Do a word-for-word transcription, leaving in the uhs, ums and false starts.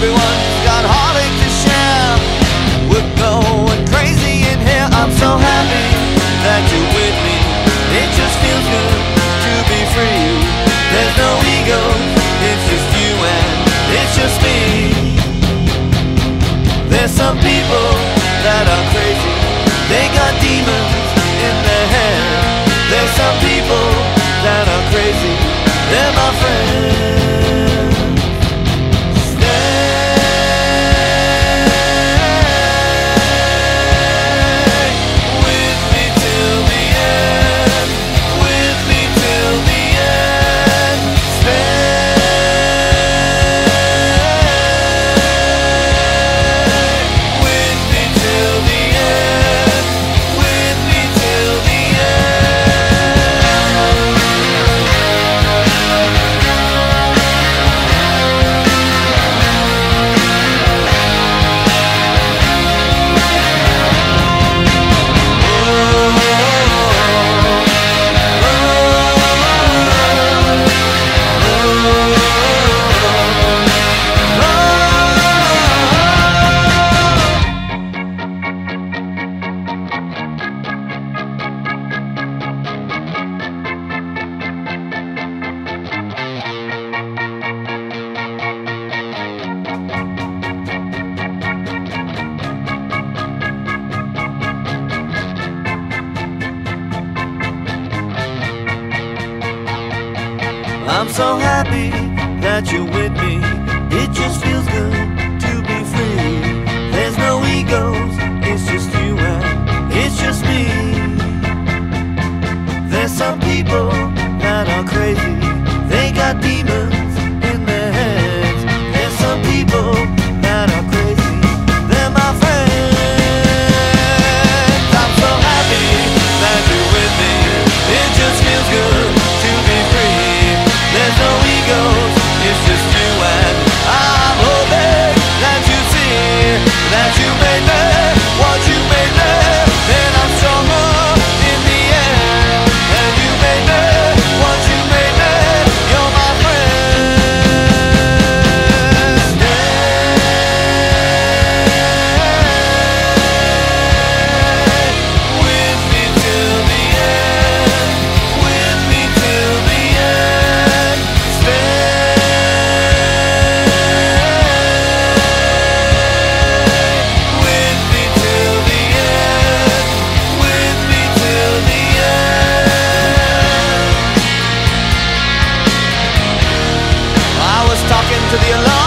Everyone's got heartache to share. We're going crazy in here. I'm so happy that you're with me. It just feels good to be free. There's no ego, it's just you and it's just me. There's some people that are crazy. They got demons in their head. There's some people that are crazy. They're my friends. Stay with me till the end. With me till the end. Stay with me till the end. With me till the end. I'm so happy that you're with me. It just feels good to be free. There's no egos, it's just you and it's just me. There's some people that are crazy. They got demons in their heads. There's some people that are crazy. They're my friends. I'm so happy that you're with me. It just feels good to be free. There's no egos, it's just you and I'm hoping that you see that you made me what you made me. And I'm stronger in the end. And you made me what you made me. You're my friend. Stay with me till the end. With me till the end. To the alarm.